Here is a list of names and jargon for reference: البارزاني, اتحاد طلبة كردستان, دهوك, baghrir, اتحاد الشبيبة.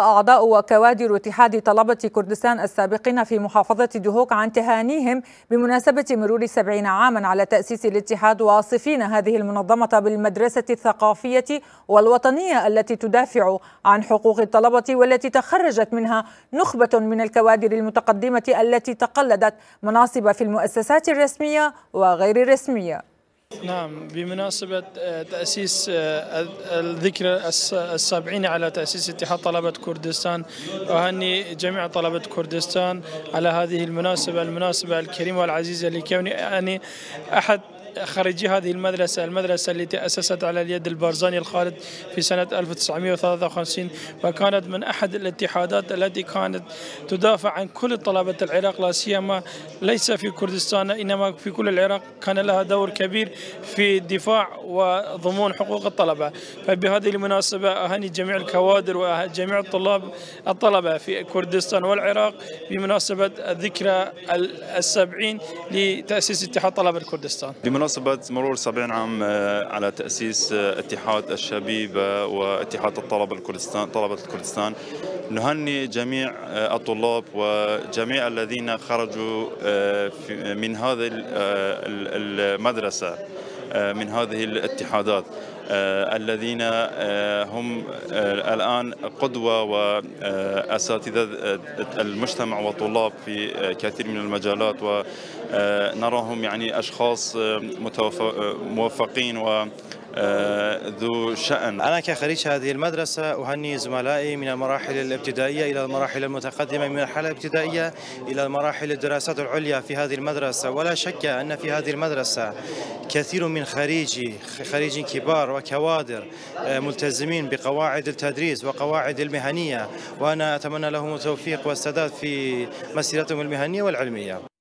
أعضاء وكوادر اتحاد طلبة كردستان السابقين في محافظة دهوك عن تهانيهم بمناسبة مرور 70 عاما على تأسيس الاتحاد، واصفين هذه المنظمة بالمدرسة الثقافية والوطنية التي تدافع عن حقوق الطلبة، والتي تخرجت منها نخبة من الكوادر المتقدمة التي تقلدت مناصب في المؤسسات الرسمية وغير الرسمية. نعم، بمناسبة تأسيس الذكرى السابعين على تأسيس اتحاد طلبة كردستان، أهني جميع طلبة كردستان على هذه المناسبة الكريمة والعزيزة، لكوني أني أحد خريجي هذه المدرسة التي أسست على اليد البارزاني الخالد في سنة 1953، وكانت من أحد الاتحادات التي كانت تدافع عن كل طلبة العراق، لا سيما ليس في كردستان إنما في كل العراق، كان لها دور كبير في الدفاع وضمون حقوق الطلبة. فبهذه المناسبة أهني جميع الكوادر وجميع الطلبة في كردستان والعراق بمناسبة الذكرى ال70 لتأسيس اتحاد طلبة كردستان. بمناسبة مرور 70 عام على تأسيس اتحاد الشبيبة واتحاد طلبة الكردستان، نهني جميع الطلاب وجميع الذين خرجوا من هذه المدرسة، من هذه الاتحادات، الذين هم الآن قدوة وأساتذة المجتمع والطلاب في كثير من المجالات، ونراهم يعني أشخاص موفقين وذو شأن. أنا كخريج هذه المدرسة أهني زملائي من المراحل الابتدائية إلى المراحل المتقدمة، من المرحلة الابتدائية إلى المراحل الدراسات العليا في هذه المدرسة، ولا شك أن في هذه المدرسة كثير من خريجي كبار وكوادر ملتزمين بقواعد التدريس وقواعد المهنية، وأنا أتمنى لهم التوفيق والسداد في مسيرتهم المهنية والعلمية.